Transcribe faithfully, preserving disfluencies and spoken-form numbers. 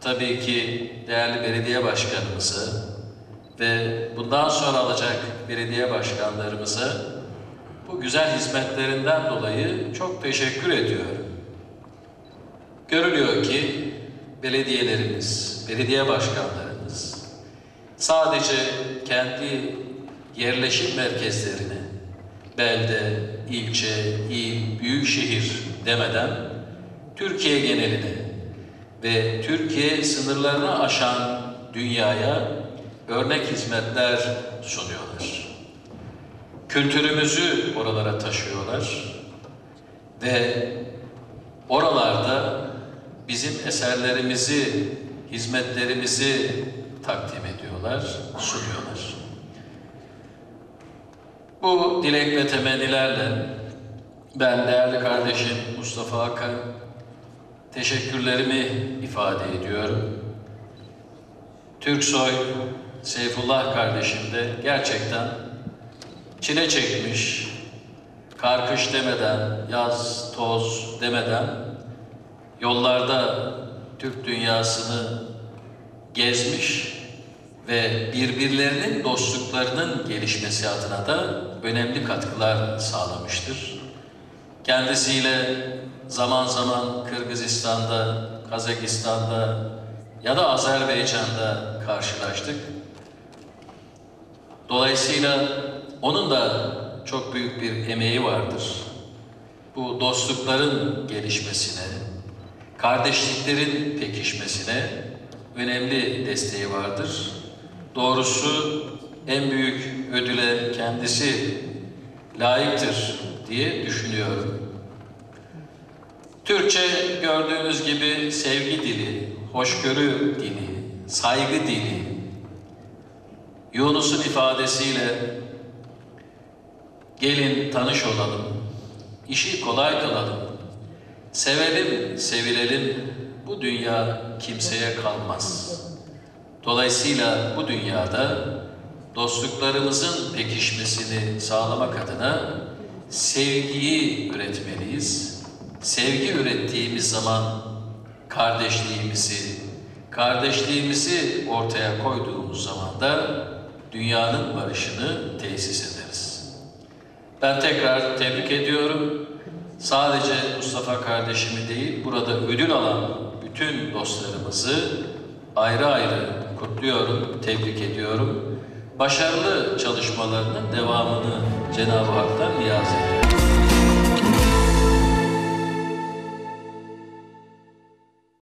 tabii ki değerli belediye başkanımızı ve bundan sonra alacak belediye başkanlarımızı bu güzel hizmetlerinden dolayı çok teşekkür ediyorum. Görülüyor ki belediyelerimiz, belediye başkanlarımız sadece kendi yerleşim merkezlerini belde, ilçe, il, büyük şehir demeden Türkiye genelini ve Türkiye sınırlarını aşan dünyaya örnek hizmetler sunuyorlar. Kültürümüzü oralara taşıyorlar ve oralarda bizim eserlerimizi, hizmetlerimizi takdim ediyorlar, sunuyorlar. Bu dilek ve temennilerle ben değerli kardeşim Mustafa Akan teşekkürlerimi ifade ediyorum. Türksoy Seyfullah kardeşim de gerçekten çile çekmiş, karkış demeden, yaz, toz demeden yollarda Türk dünyasını gezmiş ve birbirlerinin dostluklarının gelişmesi adına da önemli katkılar sağlamıştır. Kendisiyle zaman zaman Kırgızistan'da, Kazakistan'da ya da Azerbaycan'da karşılaştık. Dolayısıyla onun da çok büyük bir emeği vardır. Bu dostlukların gelişmesine, kardeşliklerin pekişmesine önemli desteği vardır. Doğrusu en büyük ödüle kendisi layıktır diye düşünüyorum. Türkçe gördüğünüz gibi sevgi dili, hoşgörü dili, saygı dili, Yunus'un ifadesiyle gelin tanış olalım, işi kolay kılalım, sevelim, sevilelim, bu dünya kimseye kalmaz. Dolayısıyla bu dünyada dostluklarımızın pekişmesini sağlamak adına sevgiyi üretmeliyiz. Sevgi ürettiğimiz zaman kardeşliğimizi, kardeşliğimizi ortaya koyduğumuz zaman da dünyanın barışını tesis ederiz. Ben tekrar tebrik ediyorum. Sadece Mustafa kardeşimi değil, burada ödül alan bütün dostlarımızı ayrı ayrı kutluyorum, tebrik ediyorum. Başarılı çalışmalarının devamını Cenab-ı Hak'tan niyaz ediyorum.